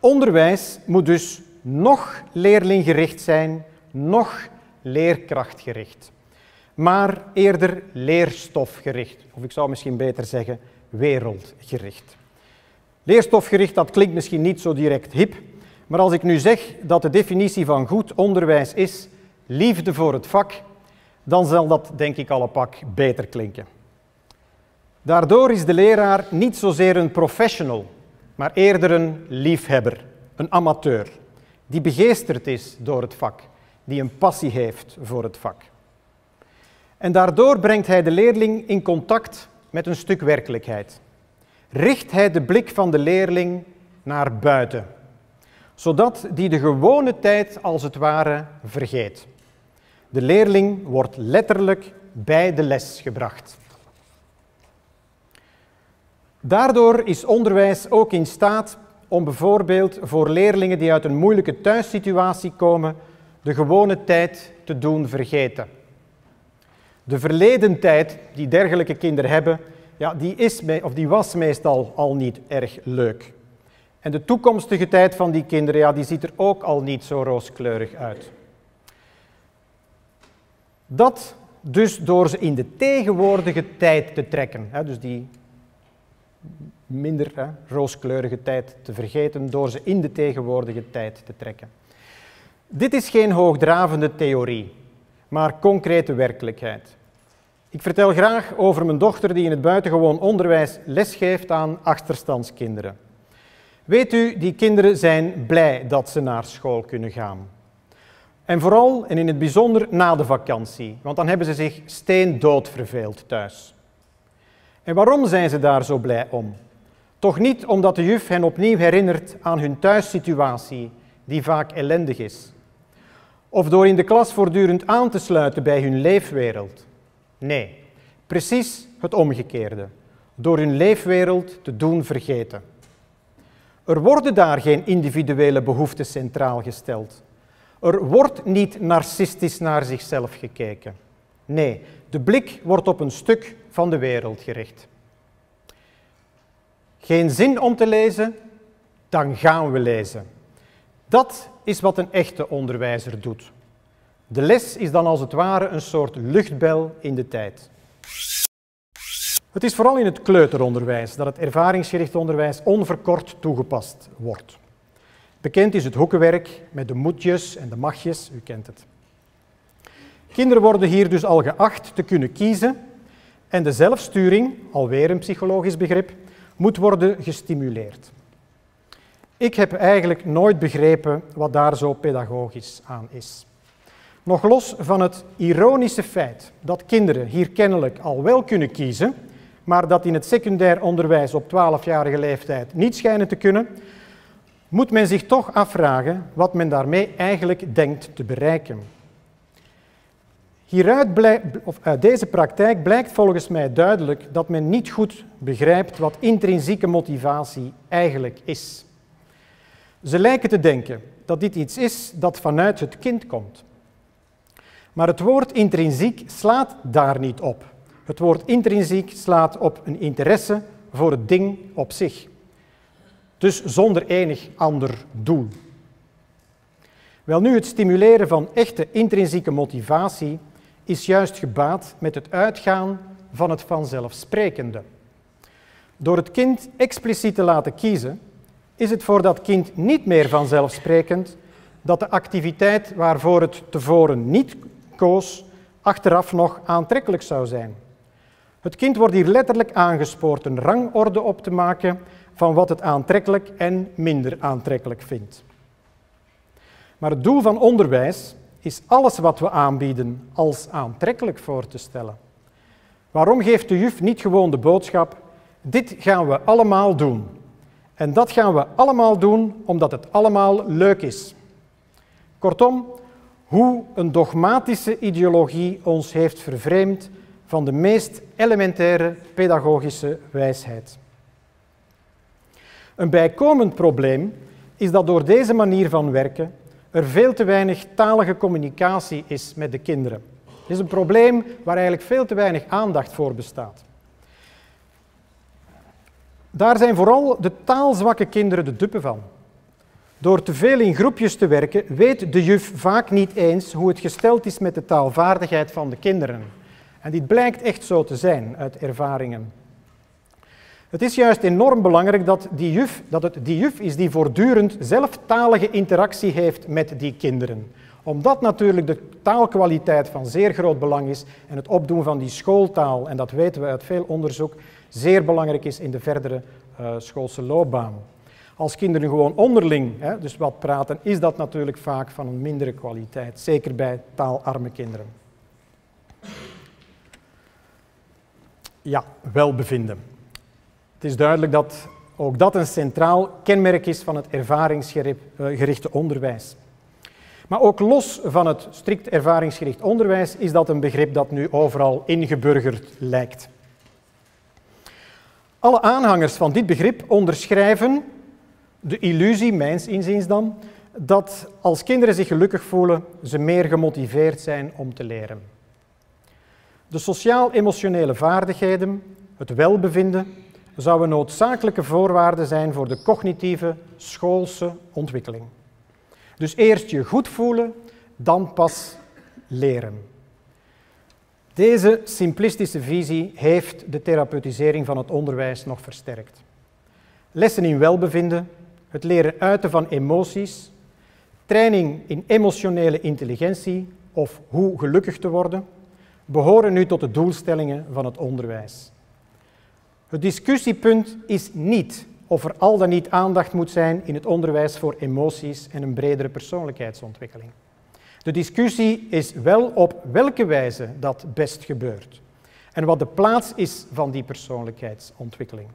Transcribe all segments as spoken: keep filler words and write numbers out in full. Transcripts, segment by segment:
Onderwijs moet dus nog leerlinggericht zijn, nog leerkrachtgericht. Maar eerder leerstofgericht, of ik zou misschien beter zeggen wereldgericht. Leerstofgericht, dat klinkt misschien niet zo direct hip, maar als ik nu zeg dat de definitie van goed onderwijs is liefde voor het vak, dan zal dat denk ik al een pak beter klinken. Daardoor is de leraar niet zozeer een professional, maar eerder een liefhebber, een amateur, die begeesterd is door het vak, die een passie heeft voor het vak. En daardoor brengt hij de leerling in contact met een stuk werkelijkheid. Richt hij de blik van de leerling naar buiten, zodat die de gewone tijd als het ware vergeet. De leerling wordt letterlijk bij de les gebracht. Daardoor is onderwijs ook in staat om bijvoorbeeld voor leerlingen die uit een moeilijke thuissituatie komen, de gewone tijd te doen vergeten. De verleden tijd die dergelijke kinderen hebben, ja, die is of die was meestal al niet erg leuk. En de toekomstige tijd van die kinderen, ja, die ziet er ook al niet zo rooskleurig uit. Dat dus door ze in de tegenwoordige tijd te trekken, hè, dus die minder hè, rooskleurige tijd te vergeten, door ze in de tegenwoordige tijd te trekken. Dit is geen hoogdravende theorie, maar concrete werkelijkheid. Ik vertel graag over mijn dochter die in het buitengewoon onderwijs lesgeeft aan achterstandskinderen. Weet u, die kinderen zijn blij dat ze naar school kunnen gaan. En vooral, en in het bijzonder, na de vakantie, want dan hebben ze zich steendood verveeld thuis. En waarom zijn ze daar zo blij om? Toch niet omdat de juf hen opnieuw herinnert aan hun thuissituatie, die vaak ellendig is. Of door in de klas voortdurend aan te sluiten bij hun leefwereld. Nee, precies het omgekeerde. Door hun leefwereld te doen vergeten. Er worden daar geen individuele behoeften centraal gesteld. Er wordt niet narcistisch naar zichzelf gekeken. Nee, de blik wordt op een stuk van de wereld gericht. Geen zin om te lezen? Dan gaan we lezen. Dat is wat een echte onderwijzer doet. De les is dan als het ware een soort luchtbel in de tijd. Het is vooral in het kleuteronderwijs dat het ervaringsgericht onderwijs onverkort toegepast wordt. Bekend is het hoekenwerk met de moetjes en de magjes, u kent het. Kinderen worden hier dus al geacht te kunnen kiezen en de zelfsturing, alweer een psychologisch begrip, moet worden gestimuleerd. Ik heb eigenlijk nooit begrepen wat daar zo pedagogisch aan is. Nog los van het ironische feit dat kinderen hier kennelijk al wel kunnen kiezen, maar dat in het secundair onderwijs op twaalfjarige leeftijd niet schijnen te kunnen, moet men zich toch afvragen wat men daarmee eigenlijk denkt te bereiken. Hieruit blijkt, of uit deze praktijk blijkt volgens mij duidelijk dat men niet goed begrijpt wat intrinsieke motivatie eigenlijk is. Ze lijken te denken dat dit iets is dat vanuit het kind komt. Maar het woord intrinsiek slaat daar niet op. Het woord intrinsiek slaat op een interesse voor het ding op zich. Dus zonder enig ander doel. Welnu, het stimuleren van echte intrinsieke motivatie is juist gebaat met het uitgaan van het vanzelfsprekende. Door het kind expliciet te laten kiezen, is het voor dat kind niet meer vanzelfsprekend dat de activiteit waarvoor het tevoren niet koos, achteraf nog aantrekkelijk zou zijn. Het kind wordt hier letterlijk aangespoord een rangorde op te maken van wat het aantrekkelijk en minder aantrekkelijk vindt. Maar het doel van onderwijs is alles wat we aanbieden als aantrekkelijk voor te stellen. Waarom geeft de juf niet gewoon de boodschap, dit gaan we allemaal doen. En dat gaan we allemaal doen omdat het allemaal leuk is. Kortom, hoe een dogmatische ideologie ons heeft vervreemd van de meest elementaire pedagogische wijsheid. Een bijkomend probleem is dat door deze manier van werken er veel te weinig talige communicatie is met de kinderen. Dit is een probleem waar eigenlijk veel te weinig aandacht voor bestaat. Daar zijn vooral de taalzwakke kinderen de dupe van. Door te veel in groepjes te werken, weet de juf vaak niet eens hoe het gesteld is met de taalvaardigheid van de kinderen. En dit blijkt echt zo te zijn uit ervaringen. Het is juist enorm belangrijk dat, die juf, dat het die juf is die voortdurend zelftalige interactie heeft met die kinderen. Omdat natuurlijk de taalkwaliteit van zeer groot belang is en het opdoen van die schooltaal, en dat weten we uit veel onderzoek, zeer belangrijk is in de verdere uh, schoolse loopbaan. Als kinderen gewoon onderling, hè, dus wat praten, is dat natuurlijk vaak van een mindere kwaliteit, zeker bij taalarme kinderen. Ja, welbevinden. Het is duidelijk dat ook dat een centraal kenmerk is van het ervaringsgerichte onderwijs. Maar ook los van het strikt ervaringsgericht onderwijs is dat een begrip dat nu overal ingeburgerd lijkt. Alle aanhangers van dit begrip onderschrijven de illusie, mijns inziens dan, dat als kinderen zich gelukkig voelen, ze meer gemotiveerd zijn om te leren. De sociaal-emotionele vaardigheden, het welbevinden, zouden noodzakelijke voorwaarden zijn voor de cognitieve, schoolse ontwikkeling. Dus eerst je goed voelen, dan pas leren. Deze simplistische visie heeft de therapeutisering van het onderwijs nog versterkt. Lessen in welbevinden, het leren uiten van emoties, training in emotionele intelligentie of hoe gelukkig te worden, behoren nu tot de doelstellingen van het onderwijs. Het discussiepunt is niet of er al dan niet aandacht moet zijn in het onderwijs voor emoties en een bredere persoonlijkheidsontwikkeling. De discussie is wel op welke wijze dat best gebeurt en wat de plaats is van die persoonlijkheidsontwikkeling.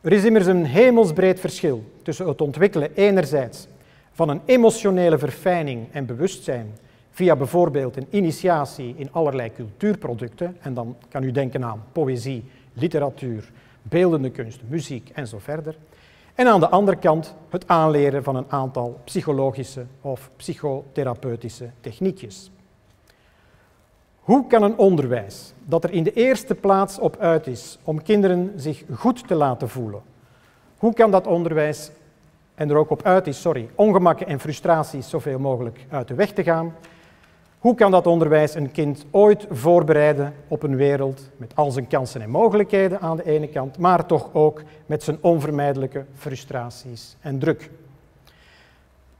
Er is immers een hemelsbreed verschil tussen het ontwikkelen enerzijds van een emotionele verfijning en bewustzijn via bijvoorbeeld een initiatie in allerlei cultuurproducten, en dan kan u denken aan poëzie, literatuur, beeldende kunst, muziek en zo verder. En aan de andere kant het aanleren van een aantal psychologische of psychotherapeutische techniekjes. Hoe kan een onderwijs dat er in de eerste plaats op uit is om kinderen zich goed te laten voelen, hoe kan dat onderwijs en er ook op uit is, sorry, ongemakken en frustraties zoveel mogelijk uit de weg te gaan, hoe kan dat onderwijs een kind ooit voorbereiden op een wereld met al zijn kansen en mogelijkheden aan de ene kant, maar toch ook met zijn onvermijdelijke frustraties en druk?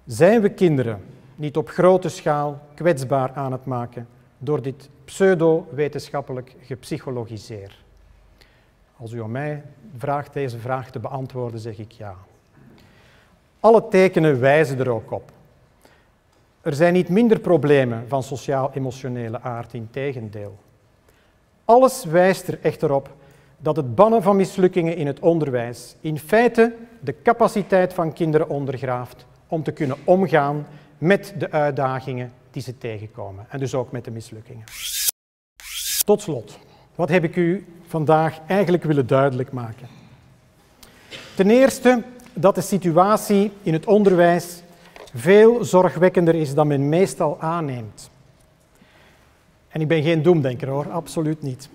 Zijn we kinderen niet op grote schaal kwetsbaar aan het maken door dit pseudo-wetenschappelijk gepsychologiseer? Als u aan mij vraagt deze vraag te beantwoorden, zeg ik ja. Alle tekenen wijzen er ook op. Er zijn niet minder problemen van sociaal-emotionele aard, integendeel. Alles wijst er echter op dat het bannen van mislukkingen in het onderwijs in feite de capaciteit van kinderen ondergraaft om te kunnen omgaan met de uitdagingen die ze tegenkomen en dus ook met de mislukkingen. Tot slot, wat heb ik u vandaag eigenlijk willen duidelijk maken? Ten eerste dat de situatie in het onderwijs veel zorgwekkender is dan men meestal aanneemt. En ik ben geen doemdenker hoor, absoluut niet.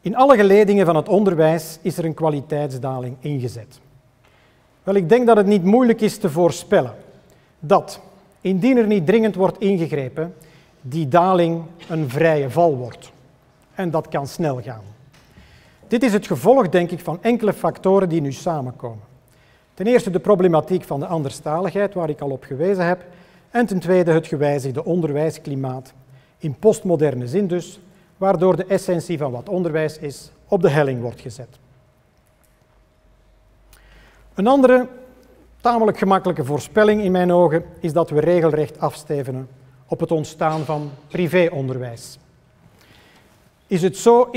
In alle geledingen van het onderwijs is er een kwaliteitsdaling ingezet. Wel, ik denk dat het niet moeilijk is te voorspellen dat, indien er niet dringend wordt ingegrepen, die daling een vrije val wordt. En dat kan snel gaan. Dit is het gevolg, denk ik, van enkele factoren die nu samenkomen. Ten eerste de problematiek van de anderstaligheid, waar ik al op gewezen heb, en ten tweede het gewijzigde onderwijsklimaat, in postmoderne zin dus, waardoor de essentie van wat onderwijs is op de helling wordt gezet. Een andere, tamelijk gemakkelijke voorspelling in mijn ogen is dat we regelrecht afstevenen op het ontstaan van privéonderwijs. Is het zo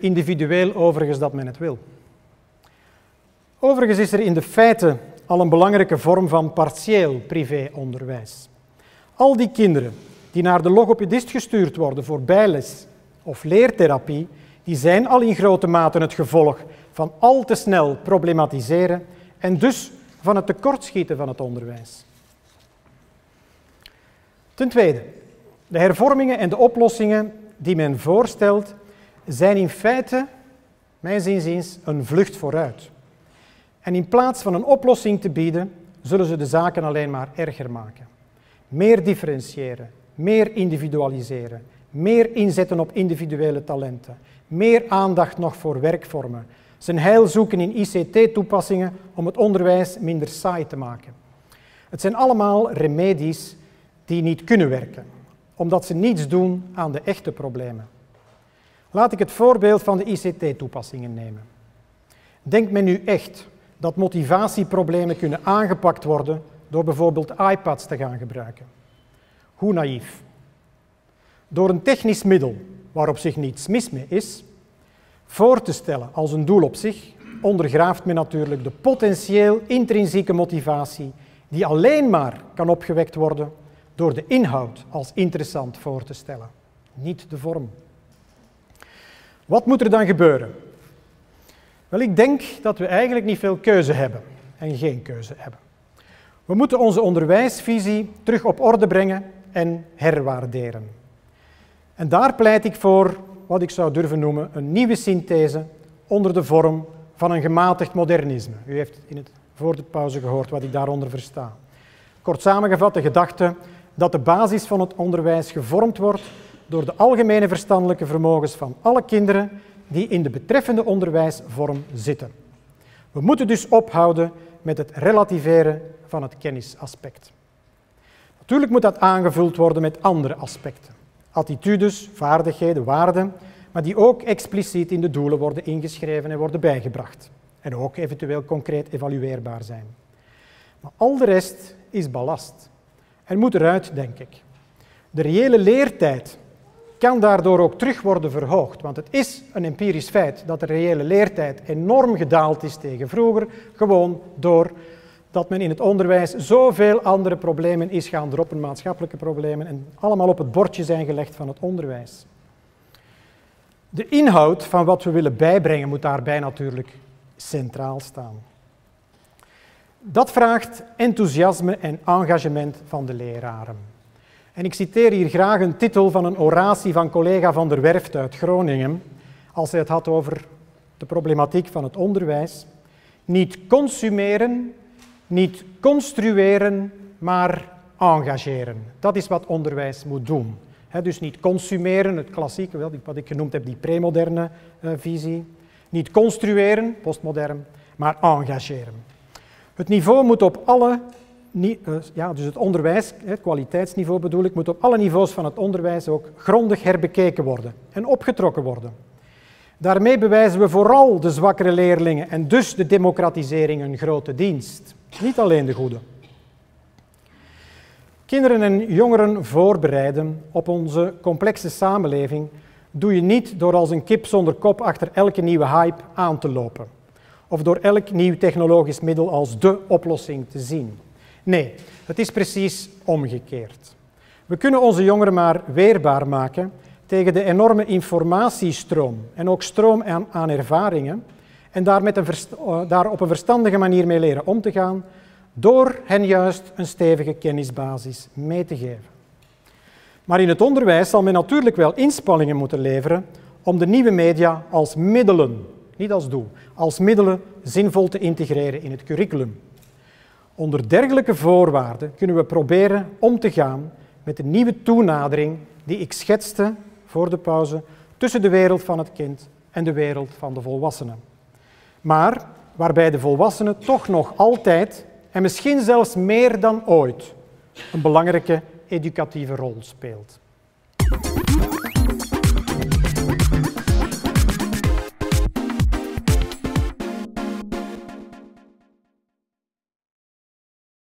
individueel overigens dat men het wil? Overigens is er in de feiten al een belangrijke vorm van partieel privéonderwijs. Al die kinderen die naar de logopedist gestuurd worden voor bijles of leertherapie, die zijn al in grote mate het gevolg van al te snel problematiseren en dus van het tekortschieten van het onderwijs. Ten tweede, de hervormingen en de oplossingen die men voorstelt zijn in feite, mijns inziens, een vlucht vooruit. En in plaats van een oplossing te bieden, zullen ze de zaken alleen maar erger maken. Meer differentiëren, meer individualiseren, meer inzetten op individuele talenten, meer aandacht nog voor werkvormen, zijn heil zoeken in I C T-toepassingen om het onderwijs minder saai te maken. Het zijn allemaal remedies die niet kunnen werken, omdat ze niets doen aan de echte problemen. Laat ik het voorbeeld van de I C T-toepassingen nemen. Denkt men nu echt dat motivatieproblemen kunnen aangepakt worden door bijvoorbeeld iPads te gaan gebruiken? Hoe naïef. Door een technisch middel, waar op zich niets mis mee is, voor te stellen als een doel op zich, ondergraaft men natuurlijk de potentieel intrinsieke motivatie die alleen maar kan opgewekt worden door de inhoud als interessant voor te stellen, niet de vorm. Wat moet er dan gebeuren? Wel, ik denk dat we eigenlijk niet veel keuze hebben en geen keuze hebben. We moeten onze onderwijsvisie terug op orde brengen en herwaarderen. En daar pleit ik voor wat ik zou durven noemen een nieuwe synthese onder de vorm van een gematigd modernisme. U heeft in het, voor de pauze gehoord wat ik daaronder versta. Kort samengevat de gedachte dat de basis van het onderwijs gevormd wordt door de algemene verstandelijke vermogens van alle kinderen die in de betreffende onderwijsvorm zitten. We moeten dus ophouden met het relativeren van het kennisaspect. Natuurlijk moet dat aangevuld worden met andere aspecten. Attitudes, vaardigheden, waarden, maar die ook expliciet in de doelen worden ingeschreven en worden bijgebracht. En ook eventueel concreet evalueerbaar zijn. Maar al de rest is ballast en moet eruit, denk ik. De reële leertijd kan daardoor ook terug worden verhoogd, want het is een empirisch feit dat de reële leertijd enorm gedaald is tegen vroeger, gewoon door dat men in het onderwijs zoveel andere problemen is gaan droppen, maatschappelijke problemen, en allemaal op het bordje zijn gelegd van het onderwijs. De inhoud van wat we willen bijbrengen moet daarbij natuurlijk centraal staan. Dat vraagt enthousiasme en engagement van de leraren. En ik citeer hier graag een titel van een oratie van collega Van der Werft uit Groningen, als hij het had over de problematiek van het onderwijs. Niet consumeren, niet construeren, maar engageren. Dat is wat onderwijs moet doen. He, dus niet consumeren, het klassieke, wat ik genoemd heb, die premoderne uh, visie. Niet construeren, postmodern, maar engageren. Het niveau moet op alle... Ja, dus het onderwijs, het kwaliteitsniveau bedoel ik, moet op alle niveaus van het onderwijs ook grondig herbekeken worden en opgetrokken worden. Daarmee bewijzen we vooral de zwakkere leerlingen en dus de democratisering een grote dienst. Niet alleen de goede. Kinderen en jongeren voorbereiden op onze complexe samenleving doe je niet door als een kip zonder kop achter elke nieuwe hype aan te lopen. Of door elk nieuw technologisch middel als dé oplossing te zien. Nee, het is precies omgekeerd. We kunnen onze jongeren maar weerbaar maken tegen de enorme informatiestroom en ook stroom aan, aan ervaringen en daar, met een daar op een verstandige manier mee leren om te gaan door hen juist een stevige kennisbasis mee te geven. Maar in het onderwijs zal men natuurlijk wel inspanningen moeten leveren om de nieuwe media als middelen, niet als doel, als middelen zinvol te integreren in het curriculum. Onder dergelijke voorwaarden kunnen we proberen om te gaan met de nieuwe toenadering die ik schetste voor de pauze tussen de wereld van het kind en de wereld van de volwassenen. Maar waarbij de volwassenen toch nog altijd en misschien zelfs meer dan ooit een belangrijke educatieve rol speelt.